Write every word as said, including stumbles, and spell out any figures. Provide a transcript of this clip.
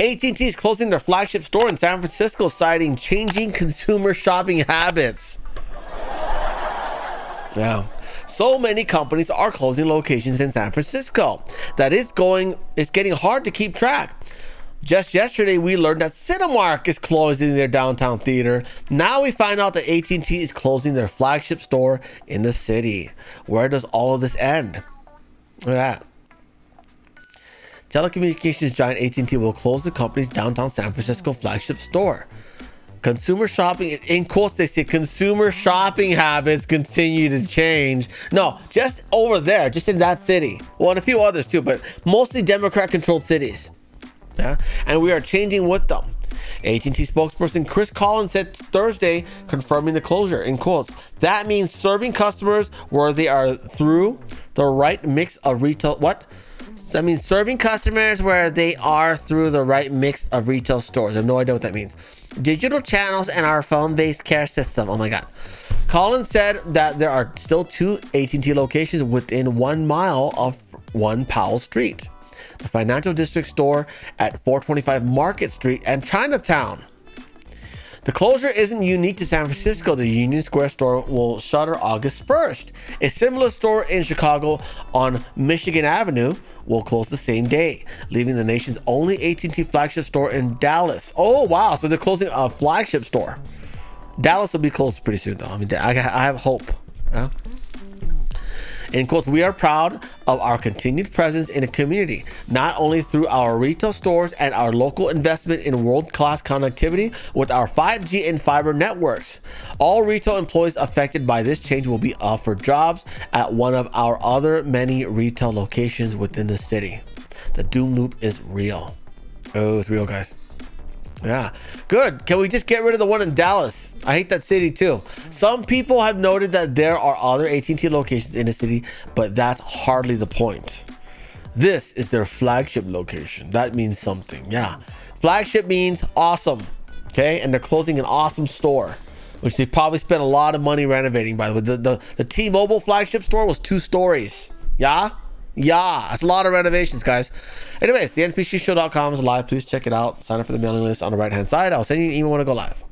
A T and T is closing their flagship store in San Francisco, citing changing consumer shopping habits. Yeah. So many companies are closing locations in San Francisco that it's going, it's getting hard to keep track. Just yesterday, we learned that Cinemark is closing their downtown theater. Now we find out that A T and T is closing their flagship store in the city. Where does all of this end? Look at that. Telecommunications giant A T and T will close the company's downtown San Francisco flagship store. Consumer shopping, in quotes they say, consumer shopping habits continue to change. No, just over there, just in that city. Well, and a few others too, but mostly Democrat-controlled cities. Yeah, and we are changing with them. A T and T spokesperson Chris Collins said Thursday, confirming the closure, in quotes, "That means serving customers where they are through the right mix of retail." What? That means serving customers where they are through the right mix of retail stores. I have no idea what that means. Digital channels and our phone-based care system. Oh my God. Collins said that there are still two A T and T locations within one mile of one Powell Street, the financial district store at four twenty-five Market Street and Chinatown. The closure isn't unique to San Francisco. The Union Square store will shutter August first. A similar store in Chicago on Michigan Avenue will close the same day, leaving the nation's only A T and T flagship store in Dallas. Oh, wow. So they're closing a flagship store. Dallas will be closed pretty soon, though. I mean, I have hope. Huh? In quotes, "We are proud of our continued presence in a community, not only through our retail stores and our local investment in world-class connectivity with our five G and fiber networks. All retail employees affected by this change will be offered jobs at one of our other many retail locations within the city." The doom loop is real. Oh, it's real, guys. Yeah, good. Can we just get rid of the one in Dallas? I hate that city too. Some people have noted that there are other A T and T locations in the city, but that's hardly the point. This is their flagship location. That means something. Yeah, flagship means awesome. Okay, and they're closing an awesome store, which they probably spent a lot of money renovating, by the way. The, the, the T-Mobile flagship store was two stories. Yeah? Yeah, that's a lot of renovations, guys. Anyways, the N P C show dot com is live. Please check it out. Sign up for the mailing list on the right-hand side. I'll send you an email when I go live.